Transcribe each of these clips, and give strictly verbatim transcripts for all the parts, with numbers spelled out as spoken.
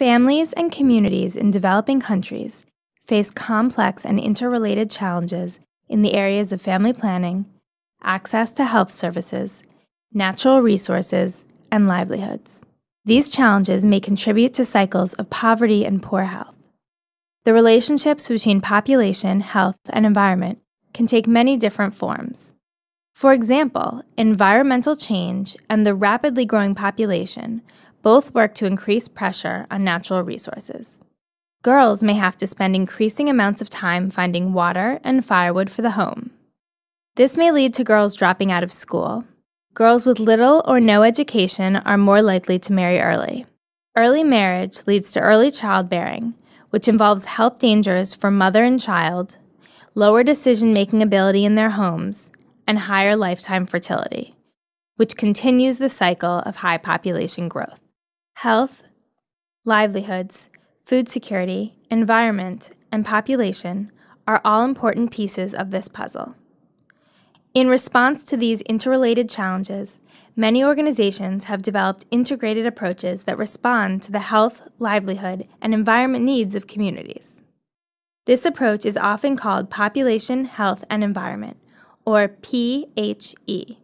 Families and communities in developing countries face complex and interrelated challenges in the areas of family planning, access to health services, natural resources, and livelihoods. These challenges may contribute to cycles of poverty and poor health. The relationships between population, health, and environment can take many different forms. For example, environmental change and the rapidly growing population both work to increase pressure on natural resources. Girls may have to spend increasing amounts of time finding water and firewood for the home. This may lead to girls dropping out of school. Girls with little or no education are more likely to marry early. Early marriage leads to early childbearing, which involves health dangers for mother and child, lower decision-making ability in their homes, and higher lifetime fertility, which continues the cycle of high population growth. Health, livelihoods, food security, environment, and population are all important pieces of this puzzle. In response to these interrelated challenges, many organizations have developed integrated approaches that respond to the health, livelihood, and environment needs of communities. This approach is often called Population, Health, and Environment, or P H E.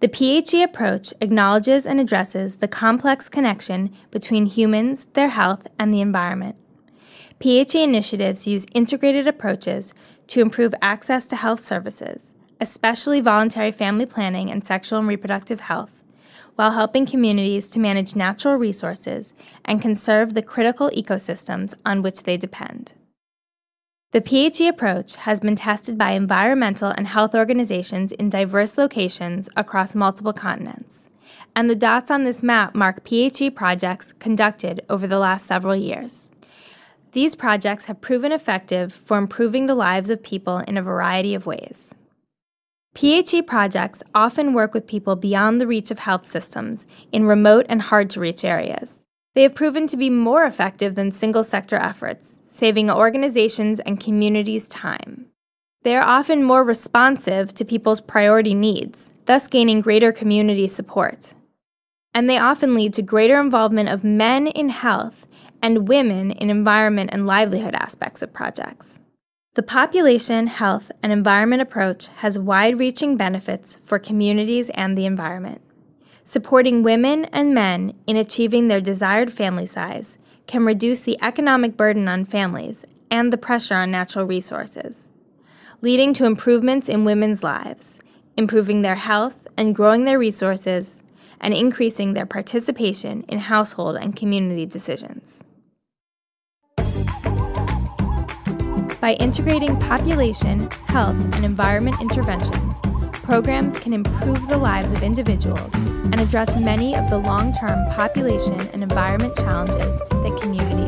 The P H E approach acknowledges and addresses the complex connection between humans, their health, and the environment. P H E initiatives use integrated approaches to improve access to health services, especially voluntary family planning and sexual and reproductive health, while helping communities to manage natural resources and conserve the critical ecosystems on which they depend. The P H E approach has been tested by environmental and health organizations in diverse locations across multiple continents, and the dots on this map mark P H E projects conducted over the last several years. These projects have proven effective for improving the lives of people in a variety of ways. P H E projects often work with people beyond the reach of health systems in remote and hard-to-reach areas. They have proven to be more effective than single-sector efforts, saving organizations and communities time. They are often more responsive to people's priority needs, thus gaining greater community support. And they often lead to greater involvement of men in health and women in environment and livelihood aspects of projects. The population, health, and environment approach has wide-reaching benefits for communities and the environment. Supporting women and men in achieving their desired family size can reduce the economic burden on families and the pressure on natural resources, leading to improvements in women's lives, improving their health and growing their resources, and increasing their participation in household and community decisions. By integrating population, health, and environment interventions, programs can improve the lives of individuals and address many of the long-term population and environment challenges that communities